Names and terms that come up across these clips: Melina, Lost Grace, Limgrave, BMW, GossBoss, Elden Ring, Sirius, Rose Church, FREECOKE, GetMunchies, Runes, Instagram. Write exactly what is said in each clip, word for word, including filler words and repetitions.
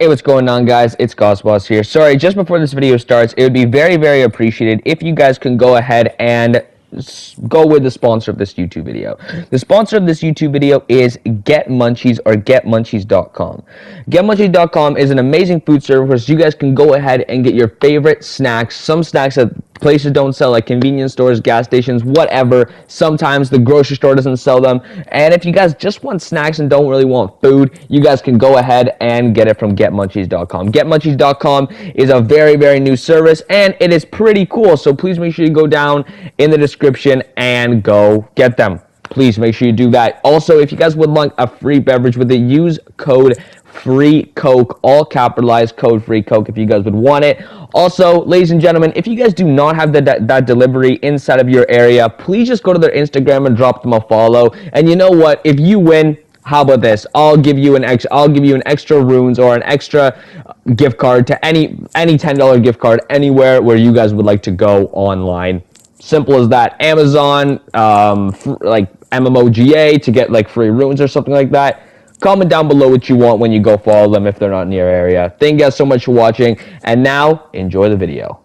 Hey, what's going on, guys? It's GossBoss here. Sorry, just before this video starts, it would be very, very appreciated if you guys can go ahead and go with the sponsor of this YouTube video. The sponsor of this YouTube video is GetMunchies or Get Munchies dot com. Get Munchies dot com is an amazing food service where so you guys can go ahead and get your favorite snacks, some snacks that places don't sell, like convenience stores, gas stations, whatever. Sometimes the grocery store doesn't sell them. And if you guys just want snacks and don't really want food, you guys can go ahead and get it from Get Munchies dot com. Get Munchies dot com is a very, very new service, and it is pretty cool. So please make sure you go down in the description and go get them. Please make sure you do that. Also, if you guys would like a free beverage with it, use code FREECOKE, all capitalized, code FREECOKE if you guys would want it. Also, ladies and gentlemen, if you guys do not have the, that, that delivery inside of your area, please just go to their Instagram and drop them a follow. And you know what? If you win, how about this? I'll give you an ex I'll give you an extra runes or an extra gift card to any any ten dollar gift card anywhere where you guys would like to go online. Simple as that. Amazon, um, like M M O G A to get like free runes or something like that. Comment down below what you want when you go follow them if they're not in your area. Thank you guys so much for watching, and now, enjoy the video.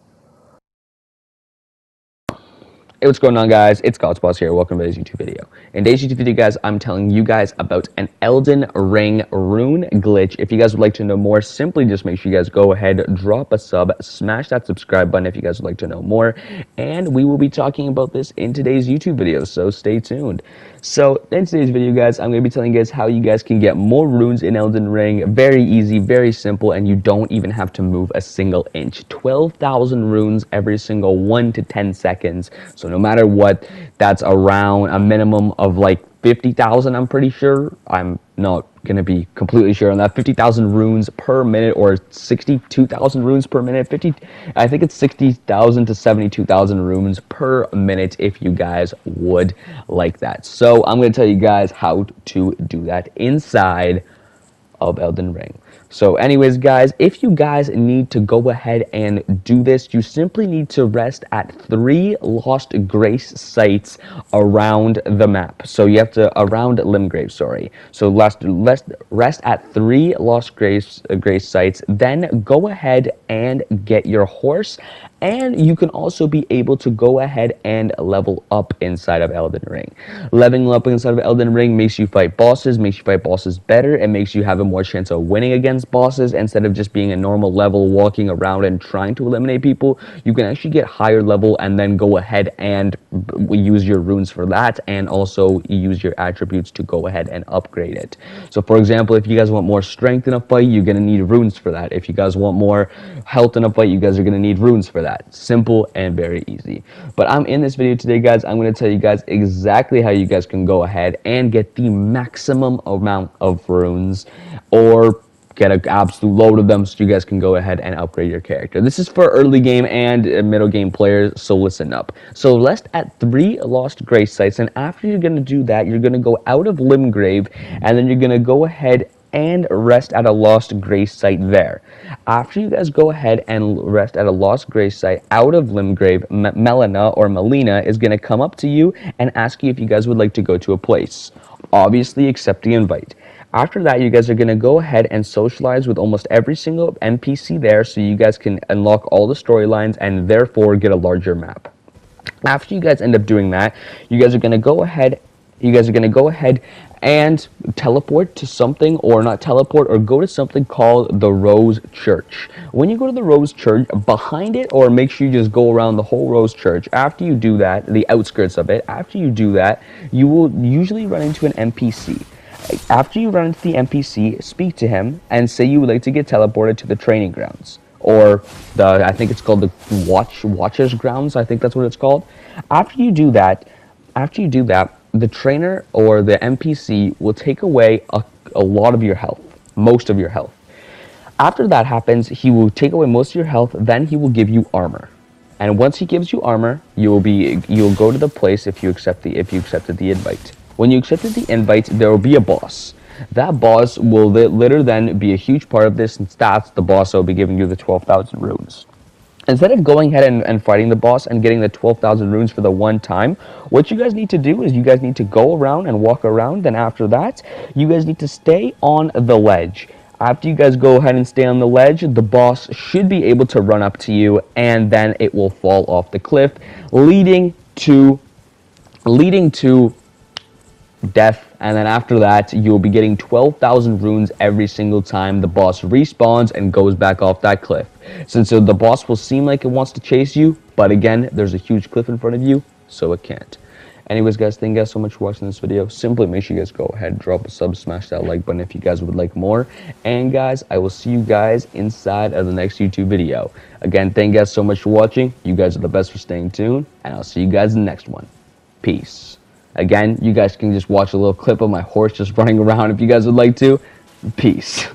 Hey, what's going on, guys? It's GossBoss here. Welcome to today's YouTube video. In today's YouTube video, guys, I'm telling you guys about an Elden Ring rune glitch. If you guys would like to know more, simply just make sure you guys go ahead, drop a sub, smash that subscribe button if you guys would like to know more, and we will be talking about this in today's YouTube video, so stay tuned. So, in today's video, guys, I'm going to be telling you guys how you guys can get more runes in Elden Ring. Very easy, very simple, and you don't even have to move a single inch. twelve thousand runes every single one to ten seconds, so no matter what, that's around a minimum of like fifty thousand, I'm pretty sure. I'm not going to be completely sure on that. fifty thousand runes per minute, or sixty-two thousand runes per minute. fifty, I think it's sixty thousand to seventy-two thousand runes per minute if you guys would like that. So I'm going to tell you guys how to do that inside of Elden Ring. So anyways, guys, if you guys need to go ahead and do this, you simply need to rest at three Lost Grace sites around the map. So you have to, around Limgrave, sorry. So last, rest, rest at three Lost Grace, uh, Grace sites, then go ahead and get your horse, and you can also be able to go ahead and level up inside of Elden Ring. Leveling up inside of Elden Ring makes you fight bosses, makes you fight bosses better, and makes you have a more chance of winning against bosses instead of just being a normal level walking around and trying to eliminate people. You can actually get higher level and then go ahead and use your runes for that, and also use your attributes to go ahead and upgrade it. So for example, if you guys want more strength in a fight, you're gonna need runes for that. If you guys want more health in a fight, you guys are gonna need runes for that. Simple and very easy. But I'm in this video today, guys, I'm gonna tell you guys exactly how you guys can go ahead and get the maximum amount of runes, or get an absolute load of them so you guys can go ahead and upgrade your character. This is for early game and middle game players, so listen up. So rest at three Lost Grace sites, and after you're going to do that, you're going to go out of Limgrave, and then you're going to go ahead and rest at a Lost Grace site there. After you guys go ahead and rest at a Lost Grace site out of Limgrave, M Melina or Melina is going to come up to you and ask you if you guys would like to go to a place. Obviously, accept the invite. After that, you guys are going to go ahead and socialize with almost every single N P C there, so you guys can unlock all the storylines and therefore get a larger map. After you guys end up doing that, you guys are going to go ahead you guys are going to go ahead and teleport to something, or not teleport, or go to something called the Rose Church. When you go to the Rose Church, behind it, or make sure you just go around the whole Rose Church. After you do that, the outskirts of it, after you do that, you will usually run into an N P C. After you run into the N P C, speak to him and say you would like to get teleported to the training grounds, or the, I think it's called the watch watchers grounds, I think that's what it's called. After you do that, after you do that, the trainer or the N P C will take away a, a lot of your health, most of your health. After that happens, he will take away most of your health, then he will give you armor. And once he gives you armor, you will be you'll go to the place if you accept the if you accepted the invite. When you accepted the invite, there will be a boss. That boss will later then be a huge part of this, and that's the boss that will be giving you the twelve thousand runes. Instead of going ahead and, and fighting the boss and getting the twelve thousand runes for the one time, what you guys need to do is you guys need to go around and walk around, and after that, you guys need to stay on the ledge. After you guys go ahead and stay on the ledge, the boss should be able to run up to you, and then it will fall off the cliff, leading to leading to death. And then after that, you'll be getting twelve thousand runes every single time the boss respawns and goes back off that cliff. Since so the boss will seem like it wants to chase you, but again, there's a huge cliff in front of you, so it can't. Anyways, guys, thank you guys so much for watching this video. Simply make sure you guys go ahead, drop a sub, smash that like button if you guys would like more. And guys, I will see you guys inside of the next YouTube video. Again, thank you guys so much for watching. You guys are the best for staying tuned, and I'll see you guys in the next one. Peace. Again, you guys can just watch a little clip of my horse just running around if you guys would like to. Peace.